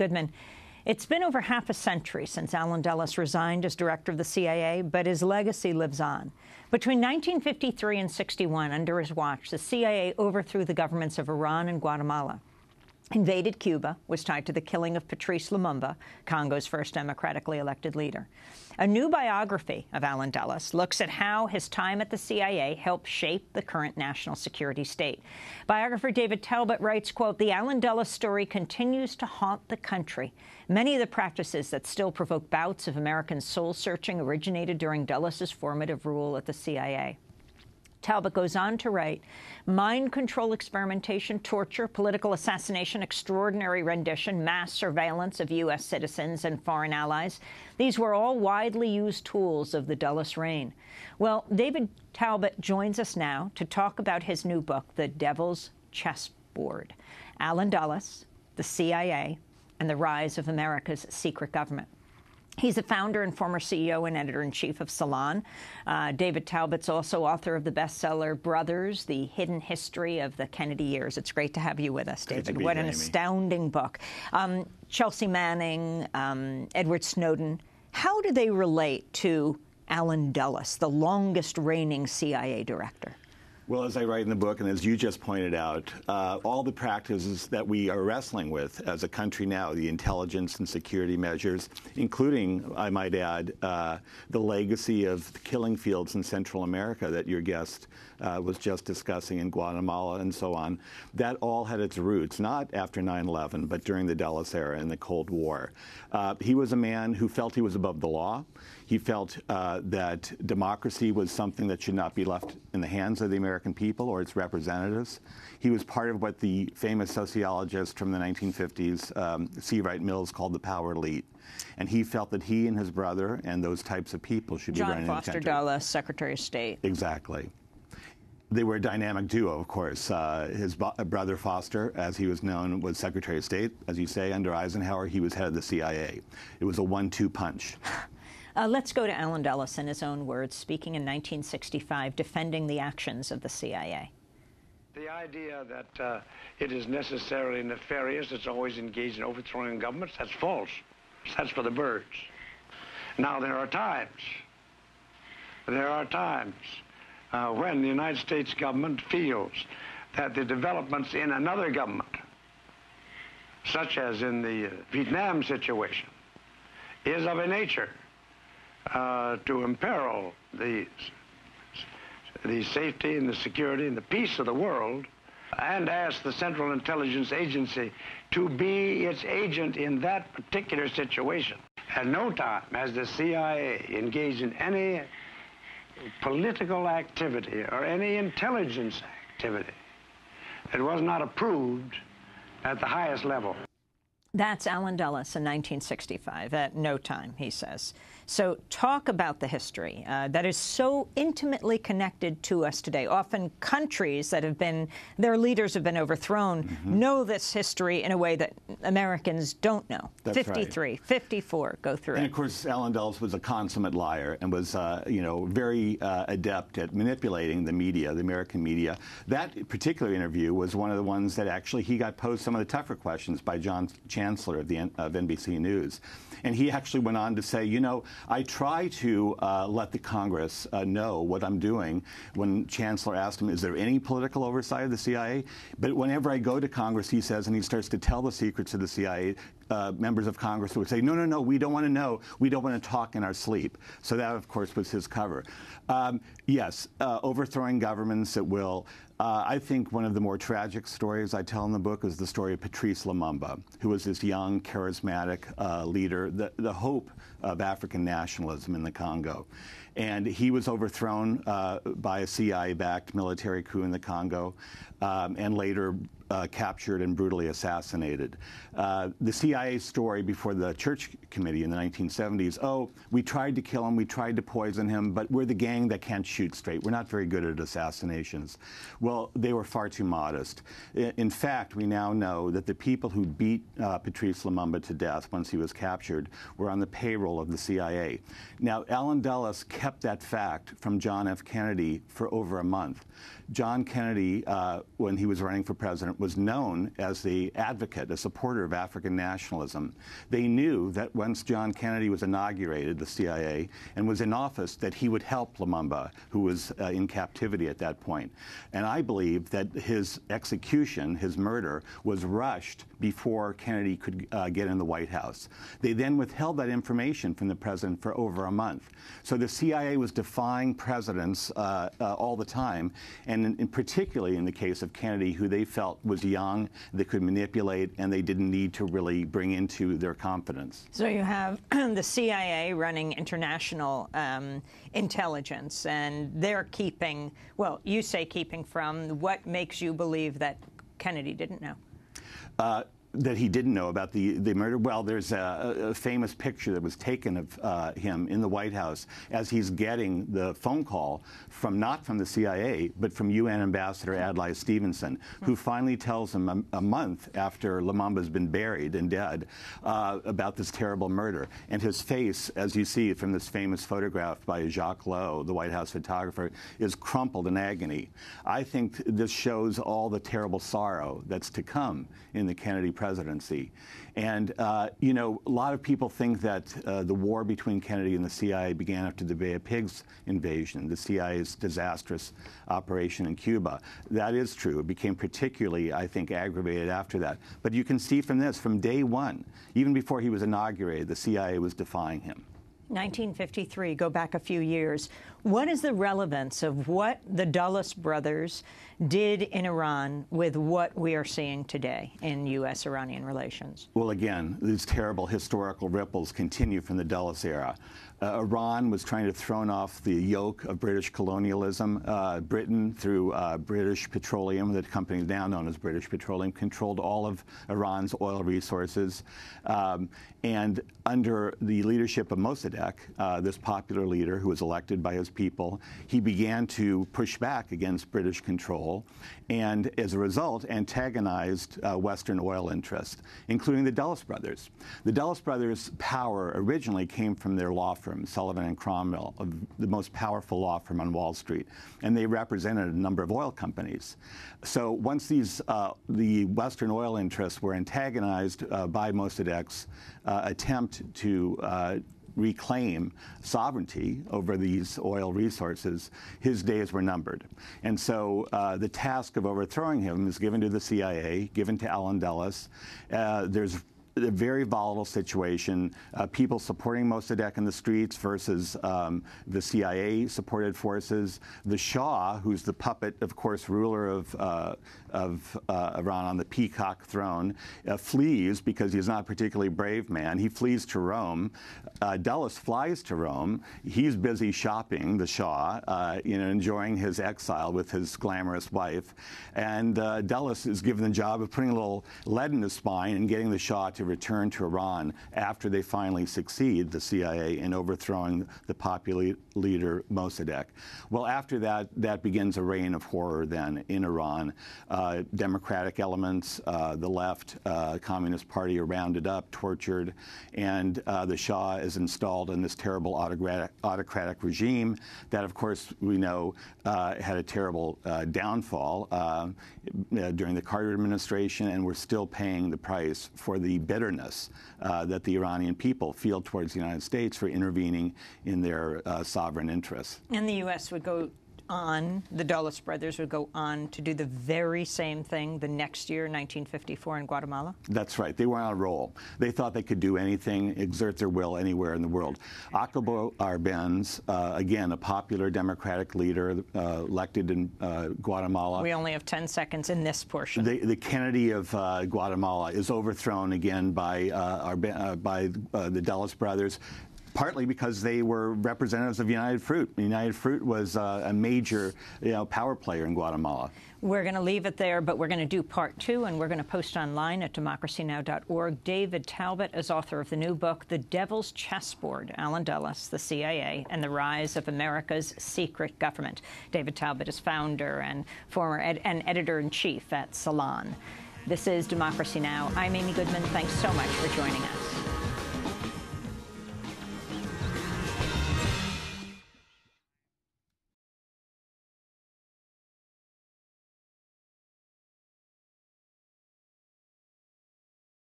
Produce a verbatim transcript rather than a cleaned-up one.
Goodman. It's been over half a century since Allen Dulles resigned as director of the C I A, but his legacy lives on. Between nineteen fifty-three and sixty-one, under his watch, the C I A overthrew the governments of Iran and Guatemala, invaded Cuba, was tied to the killing of Patrice Lumumba, Congo's first democratically elected leader. A new biography of Allen Dulles looks at how his time at the C I A helped shape the current national security state. Biographer David Talbot writes, quote, "The Allen Dulles story continues to haunt the country. Many of the practices that still provoke bouts of American soul-searching originated during Dulles's formative rule at the C I A." Talbot goes on to write, "Mind control experimentation, torture, political assassination, extraordinary rendition, mass surveillance of U S citizens and foreign allies. These were all widely used tools of the Dulles reign." Well, David Talbot joins us now to talk about his new book, The Devil's Chessboard, Allen Dulles, the C I A, and the Rise of America's Secret Government. He's the founder and former C E O and editor-in-chief of Salon. Uh, David Talbot's also author of the bestseller Brothers, The Hidden History of the Kennedy Years. It's great to have you with us, David. What an astounding book. Um, Chelsea Manning, um, Edward Snowden, how do they relate to Allen Dulles, the longest-reigning C I A director? Well, as I write in the book, and as you just pointed out, uh, all the practices that we are wrestling with as a country now, the intelligence and security measures, including, I might add, uh, the legacy of the killing fields in Central America that your guest uh, was just discussing in Guatemala and so on, that all had its roots, not after nine eleven, but during the Dulles era and the Cold War. Uh, he was a man who felt he was above the law. He felt uh, that democracy was something that should not be left in the hands of the American people or its representatives. He was part of what the famous sociologist from the nineteen fifties, um, C. Wright Mills, called the power elite. And he felt that he and his brother and those types of people should be running the country. John Foster Dulles, Secretary of State. Exactly. They were a dynamic duo, of course. Uh, his brother Foster, as he was known, was Secretary of State. As you say, under Eisenhower, he was head of the C I A. It was a one two punch. Uh, let's go to Allen Dulles in his own words, speaking in nineteen sixty-five, defending the actions of the C I A. The idea that uh, it is necessarily nefarious, it's always engaged in overthrowing governments, that's false. That's for the birds. Now, there are times, there are times uh, when the United States government feels that the developments in another government, such as in the Vietnam situation, is of a nature Uh, to imperil the, the safety and the security and the peace of the world, and ask the Central Intelligence Agency to be its agent in that particular situation. At no time has the C I A engaged in any political activity or any intelligence activity that was not approved at the highest level. That's Allen Dulles in nineteen sixty-five, at no time, he says. So talk about the history uh, that is so intimately connected to us today. Often countries that have been—their leaders have been overthrown mm-hmm. know this history in a way that Americans don't know. That's fifty-three, right. fifty-four, go through and it. And, of course, Allen Dulles was a consummate liar and was, uh, you know, very uh, adept at manipulating the media, the American media. That particular interview was one of the ones that actually he got posed some of the tougher questions by John Chancellor. Chancellor of, the, of N B C News. And he actually went on to say, you know, I try to uh, let the Congress uh, know what I'm doing. When Chancellor asked him, is there any political oversight of the C I A? But whenever I go to Congress, he says, and he starts to tell the secrets of the C I A, uh, members of Congress would say, no, no, no, we don't want to know. We don't want to talk in our sleep. So that, of course, was his cover. Um, yes, uh, overthrowing governments at will. Uh, I think one of the more tragic stories I tell in the book is the story of Patrice Lumumba, who was this young, charismatic uh, leader, the, the hope of African nationalism in the Congo. And he was overthrown uh, by a C I A-backed military coup in the Congo um, and later uh, captured and brutally assassinated. Uh, the C I A story before the Church Committee in the nineteen seventies, oh, we tried to kill him, we tried to poison him, but we're the gang that can't shoot straight. We're not very good at assassinations. Well, they were far too modest. In fact, we now know that the people who beat uh, Patrice Lumumba to death once he was captured were on the payroll of the C I A. Now, Allen Dulles kept that fact from John F. Kennedy for over a month. John Kennedy, uh, when he was running for president, was known as the advocate, a supporter of African nationalism. They knew that once John Kennedy was inaugurated, the C I A, and was in office, that he would help Lumumba, who was uh, in captivity at that point. And I believe that his execution, his murder, was rushed before Kennedy could uh, get in the White House. They then withheld that information from the president for over a month. So the C I A was defying presidents uh, uh, all the time, and in, in particularly in the case of Kennedy, who they felt was young, they could manipulate, and they didn't need to really bring into their confidence. So you have the C I A running international um, intelligence, and they're keeping, well, you say keeping from. What makes you believe that Kennedy didn't know? Uh, that he didn't know about the, the murder? Well, there's a, a famous picture that was taken of uh, him in the White House as he's getting the phone call from, not from the C I A, but from U N Ambassador Adlai Stevenson, who finally tells him a, a month after Lumumba's been buried and dead uh, about this terrible murder. And his face, as you see from this famous photograph by Jacques Lowe, the White House photographer, is crumpled in agony. I think this shows all the terrible sorrow that's to come in the Kennedy presidency. And, uh, you know, a lot of people think that uh, the war between Kennedy and the C I A began after the Bay of Pigs invasion, the C I A's disastrous operation in Cuba. That is true. It became particularly, I think, aggravated after that. But you can see from this, from day one, even before he was inaugurated, the C I A was defying him. nineteen fifty-three, go back a few years. What is the relevance of what the Dulles brothers did in Iran with what we are seeing today in U S Iranian relations? Well, again, these terrible historical ripples continue from the Dulles era. Uh, Iran was trying to throw off the yoke of British colonialism. Uh, Britain, through uh, British Petroleum, the company now known as British Petroleum, controlled all of Iran's oil resources. Um, and under the leadership of Mossadegh, uh, this popular leader who was elected by his people, he began to push back against British control and, as a result, antagonized uh, Western oil interests, including the Dulles brothers. The Dulles brothers' power originally came from their law firm, Sullivan and Cromwell, the most powerful law firm on Wall Street, and they represented a number of oil companies. So once these uh, the Western oil interests were antagonized uh, by Mossadegh's uh, attempt to uh, reclaim sovereignty over these oil resources, his days were numbered. And so uh, the task of overthrowing him is given to the C I A, given to Allen Dulles. Uh, there's a very volatile situation, uh, people supporting Mossadegh in the streets versus um, the C I A-supported forces. The Shah, who's the puppet, of course, ruler of, uh, of uh, Iran on the peacock throne, uh, flees because he's not a particularly brave man. He flees to Rome. Uh, Dulles flies to Rome. He's busy shopping, the Shah, uh, you know, enjoying his exile with his glamorous wife. And uh, Dulles is given the job of putting a little lead in his spine and getting the Shah to return to Iran after they finally succeed, the C I A, in overthrowing the popular leader Mossadegh. Well, after that, that begins a reign of horror then in Iran. Uh, democratic elements, uh, the left, uh, Communist Party are rounded up, tortured, and uh, the Shah is installed in this terrible autocratic, autocratic regime that, of course, we know uh, had a terrible uh, downfall uh, during the Carter administration, and we're still paying the price for the bitterness uh, that the Iranian people feel towards the United States for intervening in their uh, sovereign interests. And the U S would go on, the Dulles brothers would go on to do the very same thing the next year, nineteen fifty-four, in Guatemala? That's right. They were on a roll. They thought they could do anything, exert their will anywhere in the world. Jacobo Arbenz, uh, again, a popular Democratic leader, uh, elected in uh, Guatemala. We only have ten seconds in this portion. The, the Kennedy of uh, Guatemala is overthrown again by, uh, Arben uh, by uh, the Dulles brothers, partly because they were representatives of United Fruit. United Fruit was uh, a major, you know, power player in Guatemala. We're going to leave it there, but we're going to do part two, and we're going to post online at democracy now dot org. David Talbot is author of the new book, The Devil's Chessboard, Allen Dulles, the C I A, and the Rise of America's Secret Government. David Talbot is founder and former ed and editor-in-chief at Salon. This is Democracy Now! I'm Amy Goodman. Thanks so much for joining us.